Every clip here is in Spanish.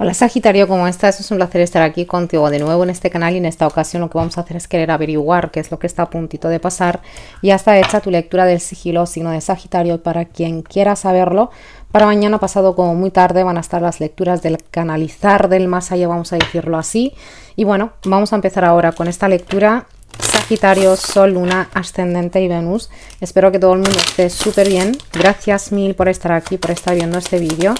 Hola Sagitario, ¿cómo estás? Es un placer estar aquí contigo de nuevo en este canal, y en esta ocasión lo que vamos a hacer es querer averiguar qué es lo que está a puntito de pasar. Ya está hecha tu lectura del sigilo signo de Sagitario, para quien quiera saberlo. Para mañana pasado como muy tarde van a estar las lecturas del canalizar del más allá, vamos a decirlo así. Y bueno, vamos a empezar ahora con esta lectura. Sagitario, Sol, Luna, Ascendente y Venus. Espero que todo el mundo esté súper bien. Gracias mil por estar aquí, por estar viendo este vídeo.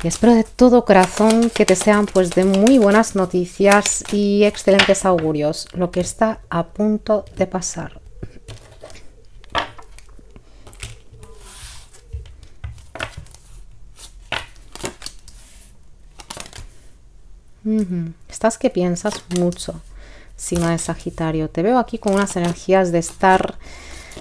Y espero de todo corazón que te sean pues de muy buenas noticias y excelentes augurios lo que está a punto de pasar. Estás que piensas mucho, signo de Sagitario. Te veo aquí con unas energías de estar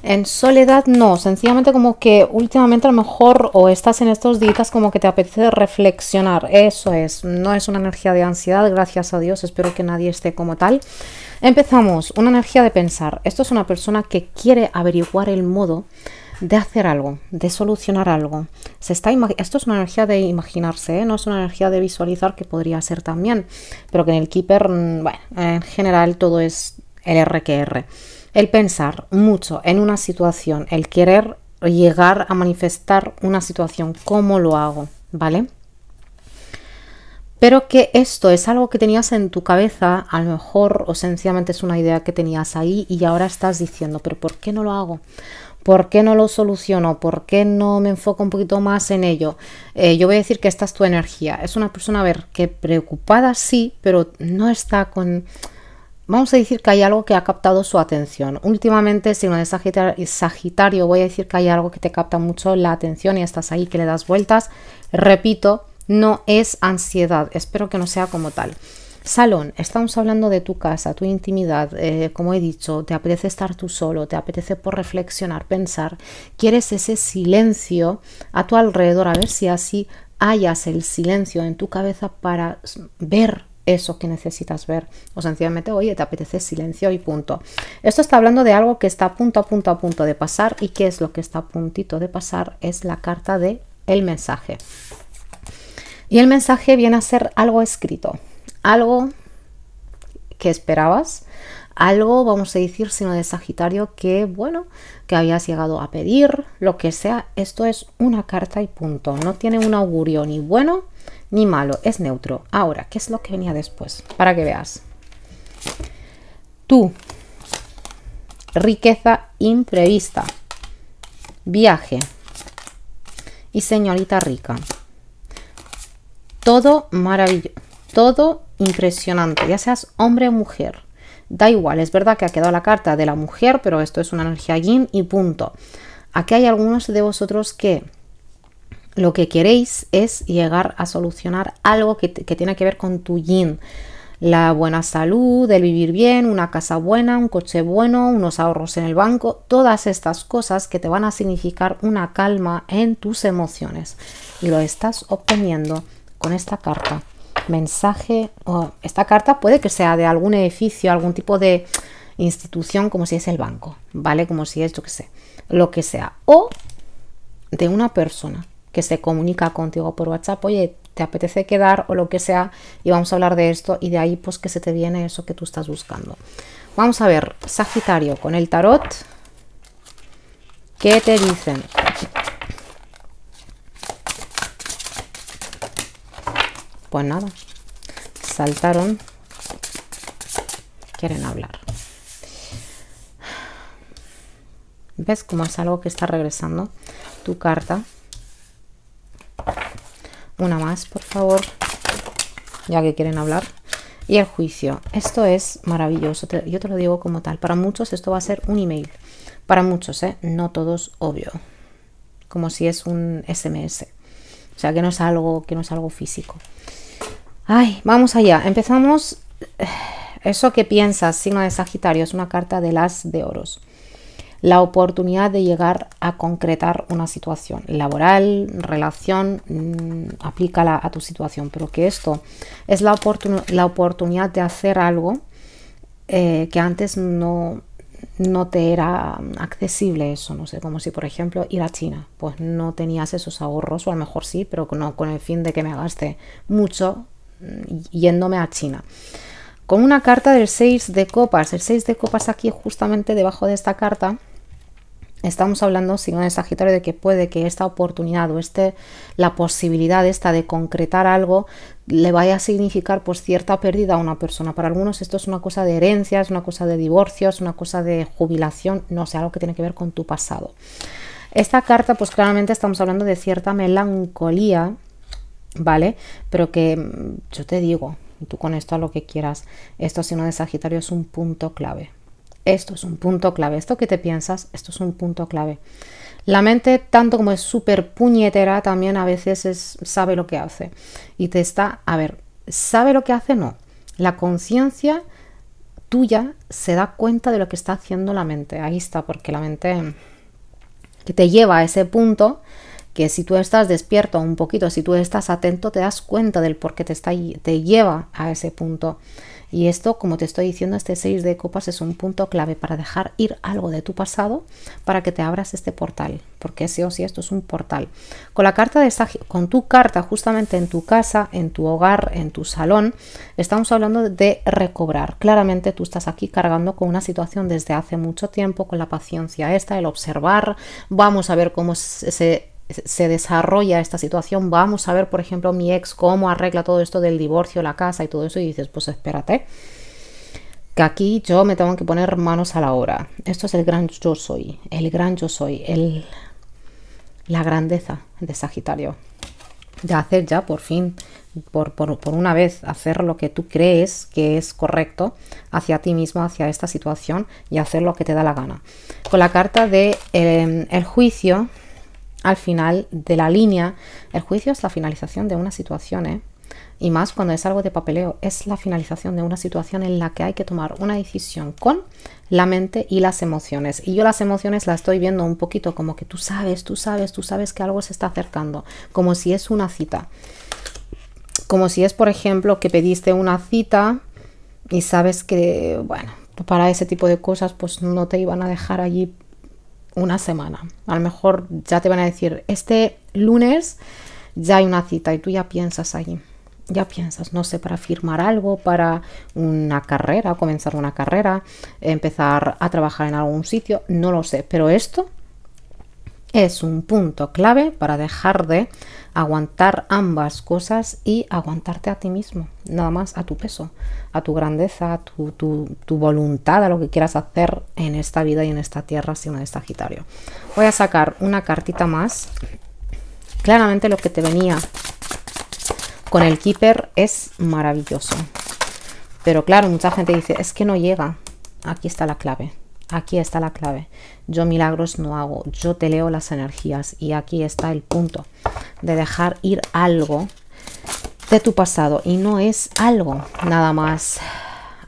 en soledad, no, sencillamente como que últimamente a lo mejor, o estás en estos días como que te apetece reflexionar. Eso es, no es una energía de ansiedad, gracias a Dios, espero que nadie esté como tal. Empezamos, una energía de pensar. Esto es una persona que quiere averiguar el modo de hacer algo, de solucionar algo. Esto es una energía de imaginarse, ¿eh? No es una energía de visualizar, que podría ser también, pero que en el Keeper, bueno, en general todo es el RQR. El pensar mucho en una situación, el querer llegar a manifestar una situación, ¿cómo lo hago? ¿Vale? Pero que esto es algo que tenías en tu cabeza, a lo mejor, o sencillamente es una idea que tenías ahí y ahora estás diciendo, pero ¿por qué no lo hago? ¿Por qué no lo soluciono? ¿Por qué no me enfoco un poquito más en ello? Yo voy a decir que esta es tu energía. Es una persona, a ver, que preocupada sí, pero no está con... Vamos a decir que hay algo que ha captado su atención. Últimamente, signo de Sagitario, voy a decir que hay algo que te capta mucho la atención y estás ahí que le das vueltas. Repito, no es ansiedad. Espero que no sea como tal. Salón, estamos hablando de tu casa, tu intimidad, como he dicho, te apetece estar tú solo, te apetece por reflexionar, pensar, quieres ese silencio a tu alrededor, a ver si así hallas el silencio en tu cabeza para ver eso que necesitas ver, o sencillamente, oye, te apetece silencio y punto. Esto está hablando de algo que está a punto de pasar, y qué es lo que está a puntito de pasar es la carta de el mensaje. Y el mensaje viene a ser algo escrito. Algo que esperabas, algo, vamos a decir, signo de Sagitario, que bueno, que habías llegado a pedir, lo que sea. Esto es una carta y punto. No tiene un augurio ni bueno ni malo, es neutro. Ahora, ¿qué es lo que venía después? Para que veas. Tú, riqueza imprevista, viaje y señorita rica. Todo maravilloso. Todo impresionante, ya seas hombre o mujer, da igual. Es verdad que ha quedado la carta de la mujer, pero esto es una energía yin y punto. Aquí hay algunos de vosotros que lo que queréis es llegar a solucionar algo que tiene que ver con tu yin. La buena salud, el vivir bien, una casa buena, un coche bueno, unos ahorros en el banco, todas estas cosas que te van a significar una calma en tus emociones. Y lo estás obteniendo con esta carta. Mensaje, esta carta puede que sea de algún edificio, algún tipo de institución, como si es el banco, ¿vale? Como si es, yo que sé, lo que sea, o de una persona que se comunica contigo por WhatsApp, oye, te apetece quedar o lo que sea, y vamos a hablar de esto, y de ahí pues que se te viene eso que tú estás buscando. Vamos a ver, Sagitario, con el tarot, ¿qué te dicen? Pues nada, saltaron, quieren hablar. ¿Ves cómo es algo que está regresando? Tu carta. Una más, por favor, ya que quieren hablar. Y el juicio. Esto es maravilloso, yo te lo digo como tal. Para muchos esto va a ser un email. Para muchos, ¿eh? No todos, obvio. Como si es un SMS. O sea, que no es algo físico. Ay, vamos allá. Empezamos. Eso que piensas, signo de Sagitario, es una carta de las de oros. La oportunidad de llegar a concretar una situación laboral, relación, aplícala a tu situación. Pero que esto es la oportunidad de hacer algo que antes no, no te era accesible eso, no sé, como si por ejemplo ir a China, pues no tenías esos ahorros, o a lo mejor sí, pero no con el fin de que me gaste mucho yéndome a China. Con una carta del 6 de copas, el 6 de copas aquí justamente debajo de esta carta, estamos hablando, signo de Sagitario, de que puede que esta oportunidad o la posibilidad esta de concretar algo le vaya a significar pues cierta pérdida a una persona. Para algunos esto es una cosa de herencia, es una cosa de divorcio, es una cosa de jubilación, no sé, algo que tiene que ver con tu pasado. Esta carta pues claramente estamos hablando de cierta melancolía, ¿vale? Pero que yo te digo, tú con esto a lo que quieras, esto signo de Sagitario es un punto clave. Esto es un punto clave. Esto que te piensas, esto es un punto clave. La mente, tanto como es súper puñetera, también a veces sabe lo que hace. Y te está... A ver, ¿sabe lo que hace? No. La conciencia tuya se da cuenta de lo que está haciendo la mente. Ahí está, porque la mente que te lleva a ese punto, que si tú estás despierto un poquito, si tú estás atento, te das cuenta del por qué te lleva a ese punto. Y esto, como te estoy diciendo, este 6 de copas es un punto clave para dejar ir algo de tu pasado, para que te abras este portal, porque sí o sí esto es un portal. Con la carta de con tu carta justamente en tu casa, en tu hogar, en tu salón, estamos hablando de recobrar. Claramente tú estás aquí cargando con una situación desde hace mucho tiempo, con la paciencia esta, el observar, vamos a ver cómo se desarrolla esta situación, vamos a ver por ejemplo mi ex cómo arregla todo esto del divorcio, la casa y todo eso, y dices pues espérate, que aquí yo me tengo que poner manos a la obra. Esto es el gran yo soy, el gran yo soy, la grandeza de Sagitario, de hacer ya por fin, por una vez, hacer lo que tú crees que es correcto hacia ti mismo, hacia esta situación, y hacer lo que te da la gana. Con la carta de el juicio al final de la línea, el juicio es la finalización de una situación, ¿eh? Y más cuando es algo de papeleo, es la finalización de una situación en la que hay que tomar una decisión con la mente y las emociones. Y yo las emociones las estoy viendo un poquito como que tú sabes que algo se está acercando, como si es una cita, como si es por ejemplo que pediste una cita y sabes que, bueno, para ese tipo de cosas pues no te iban a dejar allí una semana, a lo mejor ya te van a decir este lunes ya hay una cita, y tú ya piensas allí, ya piensas, no sé, para firmar algo, para una carrera, comenzar una carrera, empezar a trabajar en algún sitio, no lo sé, pero esto es un punto clave para dejar de aguantar ambas cosas y aguantarte a ti mismo, nada más, a tu peso, a tu grandeza, a tu voluntad, a lo que quieras hacer en esta vida y en esta tierra, signo de Sagitario. Voy a sacar una cartita más. Claramente lo que te venía con el Keeper es maravilloso, pero claro, mucha gente dice, es que no llega. Aquí está la clave. Aquí está la clave. Yo milagros no hago, yo te leo las energías, y aquí está el punto de dejar ir algo de tu pasado, y no es algo nada más,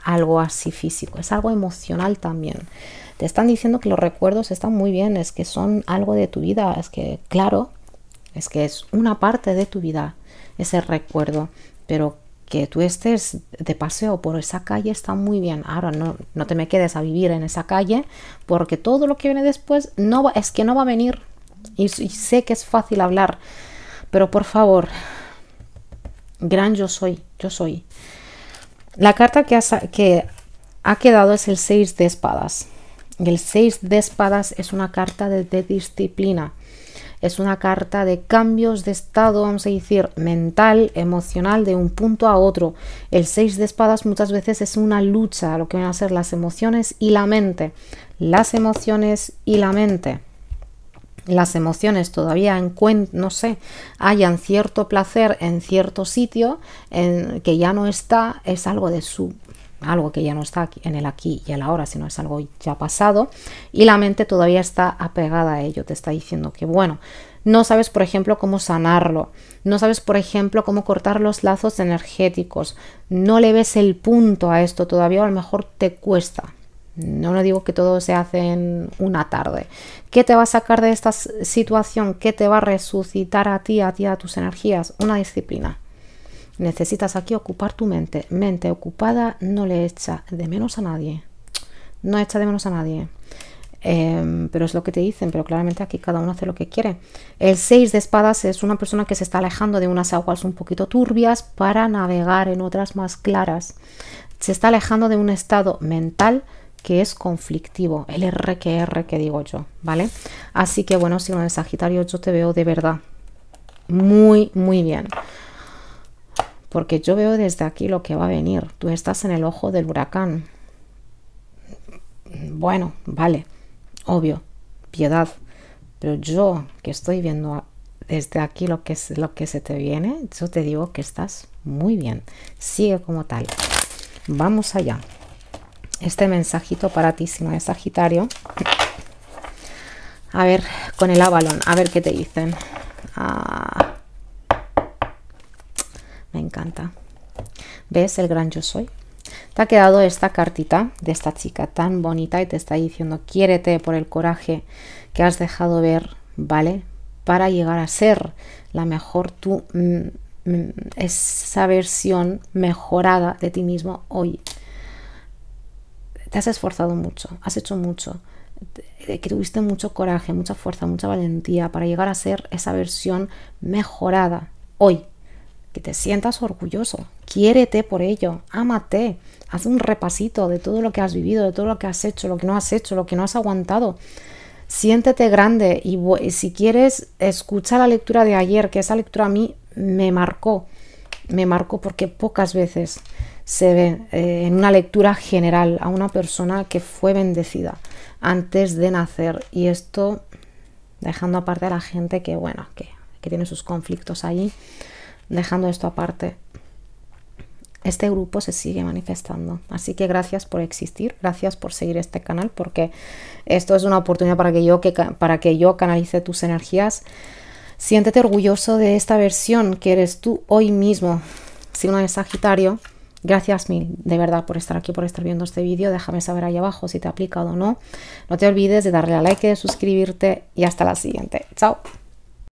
algo así físico, es algo emocional también. Te están diciendo que los recuerdos están muy bien, es que son algo de tu vida, es que claro, es que es una parte de tu vida ese recuerdo, pero que tú estés de paseo por esa calle está muy bien. Ahora no te me quedes a vivir en esa calle, porque todo lo que viene después no va a venir. Y sé que es fácil hablar, pero por favor, gran yo soy, yo soy. La carta que ha quedado es el 6 de espadas. Y el 6 de espadas es una carta de disciplina. Es una carta de cambios de estado, vamos a decir, mental, emocional, de un punto a otro. El 6 de espadas muchas veces es una lucha, lo que van a ser las emociones y la mente. Las emociones y la mente. Las emociones todavía encuentran, no sé, hayan cierto placer en cierto sitio que ya no está, es algo de su... algo que ya no está en el aquí y el ahora, sino es algo ya pasado, y la mente todavía está apegada a ello. Te está diciendo que, bueno, no sabes por ejemplo cómo sanarlo, no sabes por ejemplo cómo cortar los lazos energéticos, no le ves el punto a esto todavía, o a lo mejor te cuesta. No digo que todo se hace en una tarde. ¿Qué te va a sacar de esta situación? ¿Qué te va a resucitar a ti, a tus energías? Una disciplina. Necesitas aquí ocupar tu mente. Mente ocupada no le echa de menos a nadie. no echa de menos a nadie. Pero es lo que te dicen, pero claramente aquí cada uno hace lo que quiere. El 6 de espadas es una persona que se está alejando de unas aguas un poquito turbias para navegar en otras más claras. Se está alejando de un estado mental que es conflictivo, el RQR que digo yo, ¿vale? Así que bueno, signo de Sagitario, yo te veo de verdad muy, muy bien. Porque yo veo desde aquí lo que va a venir. Tú estás en el ojo del huracán. Bueno, vale, obvio, piedad, pero yo que estoy viendo desde aquí lo que se te viene, yo te digo que estás muy bien, sigue como tal. Vamos allá. Este mensajito para ti, signo de Sagitario. A ver, con el Avalón, a ver qué te dicen. Ah, me encanta. ¿Ves el gran yo soy? Te ha quedado esta cartita de esta chica tan bonita y te está diciendo quiérete por el coraje que has dejado ver, ¿vale? Para llegar a ser la mejor tú, esa versión mejorada de ti mismo hoy. Te has esforzado mucho, has hecho mucho, que tuviste mucho coraje, mucha fuerza, mucha valentía para llegar a ser esa versión mejorada hoy. Que te sientas orgulloso, quiérete por ello, ámate, haz un repasito de todo lo que has vivido, de todo lo que has hecho, lo que no has hecho, lo que no has aguantado. Siéntete grande y si quieres, escucha la lectura de ayer, que esa lectura a mí me marcó porque pocas veces se ve en una lectura general a una persona que fue bendecida antes de nacer. Y esto dejando aparte a la gente que, bueno, que tiene sus conflictos ahí. Dejando esto aparte, este grupo se sigue manifestando. Así que gracias por existir, gracias por seguir este canal, porque esto es una oportunidad para que yo canalice tus energías. Siéntete orgulloso de esta versión que eres tú hoy mismo. Signo de Sagitario, gracias mil, de verdad, por estar aquí, por estar viendo este vídeo. Déjame saber ahí abajo si te ha aplicado o no. No te olvides de darle a like, de suscribirte y hasta la siguiente. Chao.